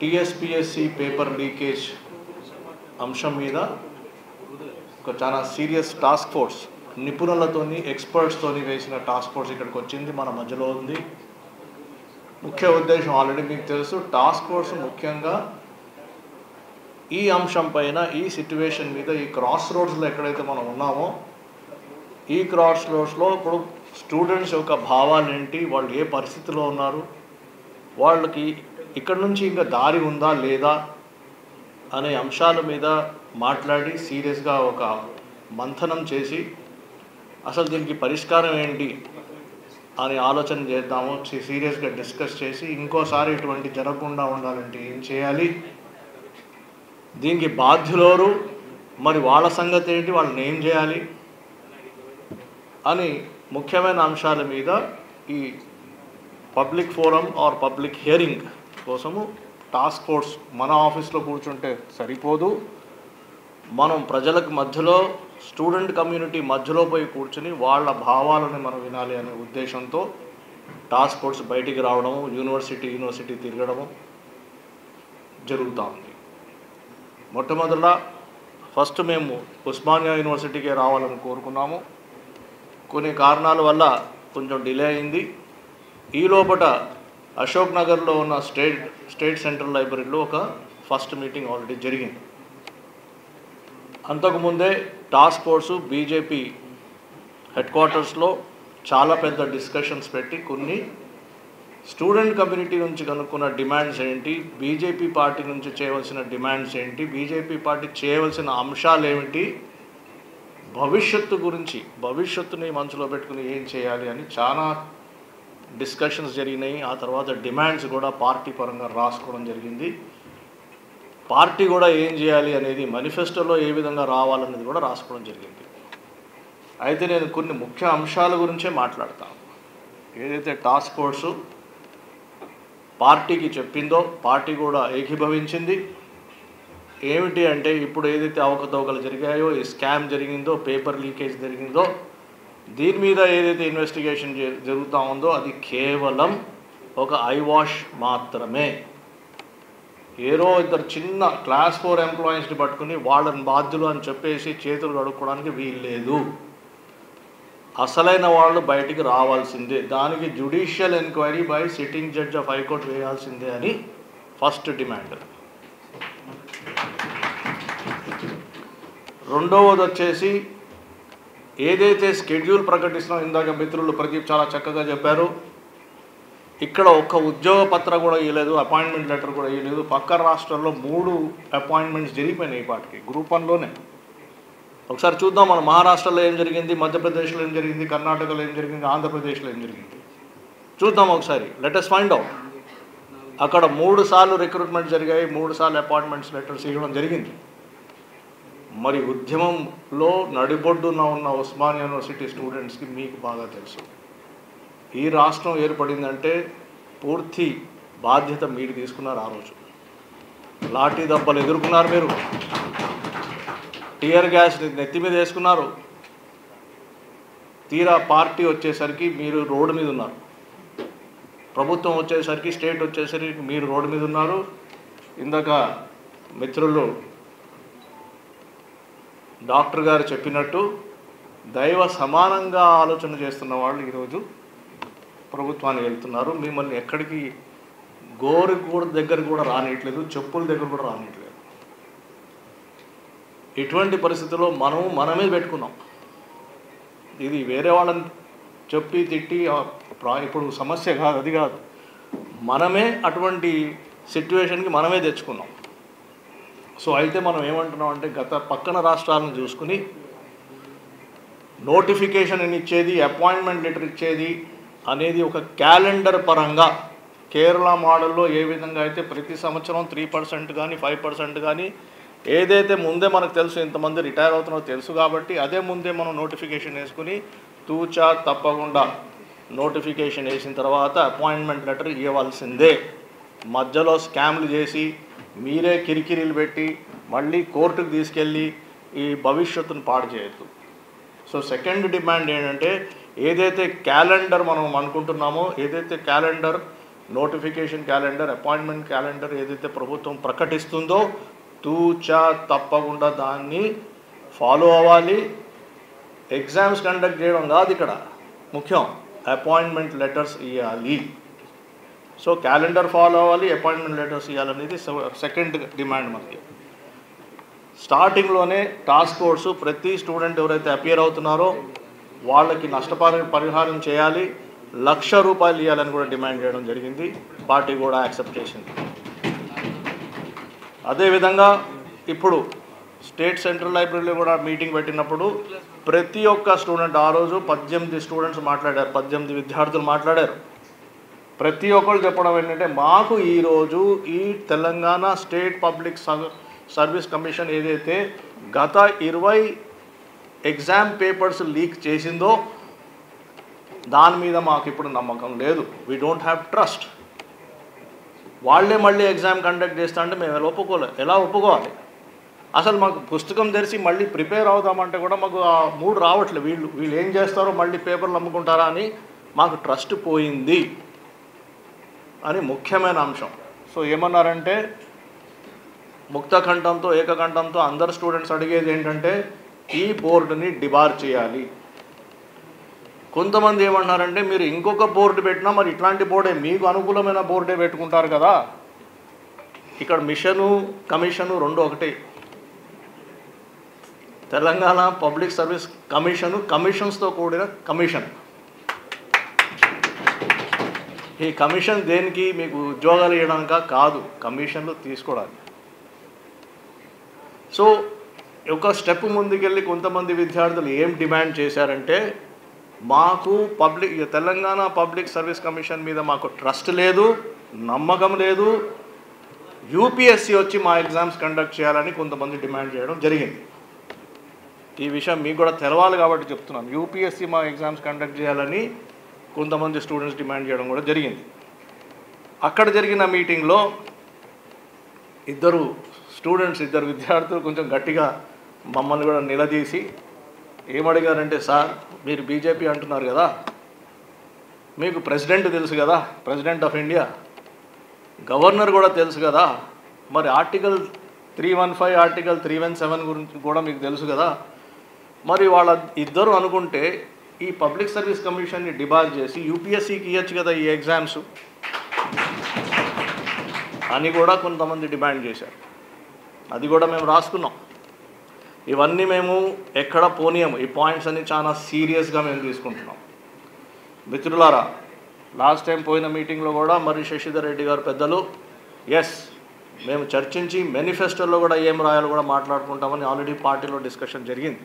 TSPSC paper leakage अंशं मीद चाला सीरियस टास्क फोर्स निपुणुलतोनी एक्सपर्ट्स्तोनी वेसिन टास्क फोर्स इक्कडिकी वच्चिंदी मन मध्यलो उंदी। मुख्य उद्देश्य आल्रेडी मीकु तेलुसु। टास्क फोर्स मुख्यंगा ई अंशंपैन ई सिट्युएशन मीद ई क्रॉस रोड्स लो एक्कडैते मनं उन्नामो ई क्रॉस रोड्स लो इप्पुडु स्टूडेंट्स योक्क भावालु एंटी वाळ्ळु ए परिस्थितिलो उन्नारु वाळ्ळकि इक्कडि नुंचि इंका दारि उंदा लेदा అనే అంశాల మీద మాట్లాడి సీరియస్ గా ఒక మంథనం చేసి అసలు దీనికి పరిష్కారం ఏంటి అని ఆలోచన చేద్దాము సీరియస్ గా డిస్కస్ చేసి ఇంకోసారి ఇటువంటి జరగకుండా ఉండాలంటే ఏం చేయాలి దీనికి బాధ్యులరు మరి వాళ్ళ సంగతి ఏంటి వాళ్ళని ఏం చేయాలి అని ముఖ్యమైన అంశాల మీద ఈ public forum or public hearing కోసము टास्क फोर्स मन आफीस सरपोदू मन प्रजल मध्य स्टूडेंट कम्यूनिटी मध्य पूर्चनी वाल भावाल मन विनाली अने उद्देश्य तो टास्क फोर्स बैठक की राव यूनिवर्सिटी यूनिवर्सिटी तिगड़ों जो मोटमोद फस्ट मैं उस्मानिया यूनिवर्सिटी के रावाल को कोई कारण वाल कुछ डिले अट अशोक नगर लो उन्ना स्टेट सेंट्रल लाइब्ररी लो का फस्ट मीटिंग ऑलरेडी जरिगिंदी। अंतकु मुंदे task force BJP headquarters लो चाला पेद्द डिस्कशन्स पेट्टी कोन्नि स्टूडेंट कम्यूनिटी नुंचि कनुक्कुन्न डिमांड्स एंटी बीजेपी पार्टी नुंचि चेयवलసిన डिमांड्स एंटी बीजेपी पार्टी चेयवलసిన अंशालु एंटी भविष्यत्तु गुरिंचि भविष्यत्तुनि मनसुलो पेट्टुकोनि एं चेयाలి అని చాలా డిస్కషన్స్ జరిగినాయి। ఆ తర్వాత డిమాండ్స్ కూడా పార్టీ పరంగా రాసుకోవడం జరిగింది। పార్టీ కూడా ఏం చేయాలి అనేది మేనిఫెస్టోలో ఏ విధంగా రావాలనేది కూడా రాసుకోవడం జరిగింది। అయితే నేను కొన్ని ముఖ్య అంశాల గురించి మాట్లాడతాను। ఏదైతే టాస్క్ ఫోర్స్ పార్టీకి చెప్పిందో పార్టీ కూడా ఏకీభవించింది। ఏమిటి అంటే ఇప్పుడు ఏదైతే అవకతవకలు జరిగాయో ఈ స్కామ్ జరిగిందో పేపర్ లీకేజ్ జరిగిందో దీని మీద ఏదైతే ఇన్వెస్టిగేషన్ జరుగుతా ఉందో అది కేవలం ఒక ఐ వాష్ మాత్రమే। ఏరో ఇద్దరు చిన్న క్లాస్ 4 ఎంప్లాయీస్ ని పట్టుకొని వాళ్ళని బాధ్యులు అని చెప్పేసి చేతులు కడుక్కోవడానికి వీల్లేదు। అసలైన వాళ్ళు బయటికి రావాల్సిందే, దానికి judicial enquiry by sitting judge of high court వేయాల్సిందే అని ఫస్ట్ డిమాండ్। రెండోది వచ్చేసి ఏదైతే షెడ్యూల్ ప్రకటిస్తున్నాం ఇందాక మిత్రులు ప్రదీప్ చాలా చక్కగా చెప్పారు ఇక్కడ ఒక ఉద్యోగ పత్ర కూడా ఇయలేదు, అపాయింట్మెంట్ లెటర్ కూడా ఇయలేదు। పక్క రాష్ట్రాల్లో 3 అపాయింట్మెంట్స్ జరిగిపోయినాయి పార్టీకి గ్రూప్ 1 లోనే। ఒకసారి చూద్దాం మన మహారాష్ట్రలో ఏం జరిగింది, మధ్యప్రదేశ్లో ఏం జరిగింది, కర్ణాటకలో ఏం జరిగింది, ఆంధ్రప్రదేశ్లో ఏం జరిగింది చూద్దాం ఒకసారి। Let us find out। అక్కడ 3 సార్లు రిక్రూట్మెంట్ జరిగాయి, 3 సార్లు అపాయింట్మెంట్స్ లెటర్స్ ఇవ్వడం జరిగింది। మరి ఉద్యమంలో నడిబొడ్డున ఉన్న ఉస్మానియా యూనివర్సిటీ స్టూడెంట్స్ కి మీకు బాగా తెలుసు ఈ రాష్ట్రం ఏర్పడిందంటే పూర్తి బాధ్యత మీరు తీసుకున్నారు। ఆ రోజు లాఠీ దెబ్బలు ఎదుర్కొన్నారు, మీరు టియర్ గ్యాస్ నెత్తి మీద వేసుకున్నారు। తీరా పార్టీ వచ్చేసరికి మీరు రోడ్డు మీద ఉన్నారు, ప్రభుత్వం వచ్చేసరికి స్టేట్ వచ్చేసరికి మీరు రోడ్డు మీద ఉన్నారు। ఇందాక మిత్రులు డాక్టర్ గారు చెప్పినట్టు దైవ సమానంగా ఆలోచన చేస్తున్న వాళ్ళు ఈరోజు ప్రభుత్వానికి వెళ్తున్నారు। మిమ్మల్ని ఎక్కడికి గోరు గోడ దగ్గర కూడా రానియట్లేదు, చెప్పుల దగ్గర కూడా రానియట్లేదు। ఇటువంటి పరిస్థితుల్లో మనమే పెట్టుకున్నాం। ఇది వేరే వాళ్ళని చెప్పి తిట్టి ఇప్పుడు సమస్య కాదు, అది కాదు, మనమే అటువంటి సిట్యుయేషన్కి మనమే తెచ్చుకున్నాం। సో అయితే మనం ఏమంటున్నాం అంటే గత పక్కన రాష్ట్రాలను చూసుకుని నోటిఫికేషన్ ఇచ్చేది అపాయింట్మెంట్ లెటర్ ఇచ్చేది అనేది ఒక క్యాలెండర్ పరంగా కేరళ మోడల్లో ఏ విధంగా అయితే ప్రతి సంవత్సరం 3% కానీ 5% కానీ ఏదైతే ముందే మనకు తెలుసు ఇంతమంది రిటైర్ అవుతున్నారో తెలుసు కాబట్టి అదే ముందే మనం నోటిఫికేషన్ వేసుకుని తూచా తప్పకుండా నోటిఫికేషన్ వేసిన తర్వాత అపాయింట్మెంట్ లెటర్ ఇవ్వాల్సిందే। మధ్యలో స్కామ్లు చేసి మీరే కిరికిరీలు పెట్టి మళ్ళీ కోర్టుకు తీసుకెళ్ళి ఈ భవిష్యత్తును పాడు చేయొద్దు। సో సెకండ్ డిమాండ్ ఏంటంటే ఏదైతే క్యాలెండర్ మనం అనుకుంటున్నామో ఏదైతే calendar notification calendar appointment calendar ఏదైతే ప్రభుత్వం ప్రకటిస్తుందో తూచా తప్పకుండా దాన్ని ఫాలో అవ్వాలి. ఎగ్జామ్స్ కండక్ట్ చేయడం కాదు ఇక్కడ ముఖ్యం, అపాయింట్మెంట్ లెటర్స్ ఇవ్వాలి. సో క్యాలెండర్ ఫాలో అవ్వాలి, అపాయింట్మెంట్ లెటర్స్ ఇవ్వాలనేది సెకండ్ డిమాండ్ మనకి. స్టార్టింగ్లోనే టాస్క్ ఫోర్స్ ప్రతి స్టూడెంట్ ఎవరైతే అపియర్ అవుతున్నారో వాళ్ళకి నష్టపరిహారం చేయాలి, ₹1,00,000 ఇవ్వాలని కూడా డిమాండ్ చేయడం జరిగింది, పార్టీ కూడా యాక్సెప్ట్ చేసింది. అదేవిధంగా ఇప్పుడు స్టేట్ సెంట్రల్ లైబ్రరీలో కూడా మీటింగ్ పెట్టినప్పుడు ప్రతి ఒక్క స్టూడెంట్, ఆ రోజు 18 విద్యార్థులు మాట్లాడారు. ప్రతి ఒక్కరు చెప్పడం ఏంటంటే మాకు ఈరోజు ఈ Telangana state public service commission ఏదైతే గత 20 ఎగ్జామ్ పేపర్స్ లీక్ చేసిందో దాని మీద మాకు ఇప్పుడు నమ్మకం లేదు, వీ డోంట్ హ్యావ్ ట్రస్ట్. వాళ్ళే మళ్ళీ ఎగ్జామ్ కండక్ట్ చేస్తా అంటే మేము ఎలా ఒప్పుకోవాలి? అసలు మాకు పుస్తకం తెరిచి మళ్ళీ ప్రిపేర్ అవుదామంటే కూడా మాకు ఆ మూడు రావట్లేదు. వీళ్ళు ఏం చేస్తారో మళ్ళీ పేపర్లు అమ్ముకుంటారా అని మాకు ట్రస్ట్ పోయింది అని ముఖ్యమైన అంశం. సో ఏమన్నారంటే ముక్తకంఠంతో ఏకకంఠంతో అందరు స్టూడెంట్స్ అడిగేది ఏంటంటే ఈ బోర్డుని డిబార్ చేయాలి. కొంతమంది ఏమంటున్నారంటే మీరు ఇంకొక బోర్డు పెట్టినా మరి ఇట్లాంటి బోర్డే, మీకు అనుకూలమైన బోర్డే పెట్టుకుంటారు కదా. ఇక్కడ మిషను కమిషను రెండు ఒకటి. తెలంగాణ పబ్లిక్ సర్వీస్ కమిషను కమిషన్స్తో కూడిన కమిషన్. ఈ కమిషన్ దేనికి? మీకు ఉద్యోగాలు ఇవ్వడానిక కాదు, కమిషన్లు తీసుకోవడానికి. సో ఒక స్టెప్ ముందుకెళ్ళి కొంతమంది విద్యార్థులు ఏం డిమాండ్ చేశారంటే మాకు తెలంగాణ పబ్లిక్ సర్వీస్ కమిషన్ మీద మాకు ట్రస్ట్ లేదు, నమ్మకం లేదు, యూపీఎస్సీ వచ్చి మా ఎగ్జామ్స్ కండక్ట్ చేయాలని కొంతమంది డిమాండ్ చేయడం జరిగింది. ఈ విషయం మీకు కూడా తెలవాలి కాబట్టి చెప్తున్నాం, యూపీఎస్సీ మా ఎగ్జామ్స్ కండక్ట్ చేయాలని కొంతమంది స్టూడెంట్స్ డిమాండ్ చేయడం కూడా జరిగింది. అక్కడ జరిగిన మీటింగ్లో ఇద్దరు విద్యార్థులు కొంచెం గట్టిగా మమ్మల్ని కూడా నిలదీసి ఏమడిగారంటే సార్ మీరు బీజేపీ అంటున్నారు కదా, మీకు ప్రెసిడెంట్ తెలుసు కదా, ప్రెసిడెంట్ ఆఫ్ ఇండియా, గవర్నర్ కూడా తెలుసు కదా, మరి ఆర్టికల్ 315 ఆర్టికల్ 317 గురించి కూడా మీకు తెలుసు కదా, మరి వాళ్ళ ఇద్దరు అనుకుంటే ఈ పబ్లిక్ సర్వీస్ కమిషన్ని డిబార్ చేసి యూపీఎస్సీకి ఇవ్వచ్చు కదా ఈ ఎగ్జామ్స్ అని కూడా కొంతమంది డిమాండ్ చేశారు. అది కూడా మేము రాసుకున్నాం. ఇవన్నీ మేము ఎక్కడ పోనీయము, ఈ పాయింట్స్ అన్ని చాలా సీరియస్గా మేము తీసుకుంటున్నాం. మిత్రులారా, లాస్ట్ టైం పోయిన మీటింగ్లో కూడా మరి శశిధర్ రెడ్డి గారు పెద్దలు మేము చర్చించి మేనిఫెస్టోలో కూడా ఏం రాయాలో కూడా మాట్లాడుకుంటామని ఆల్రెడీ పార్టీలో డిస్కషన్ జరిగింది.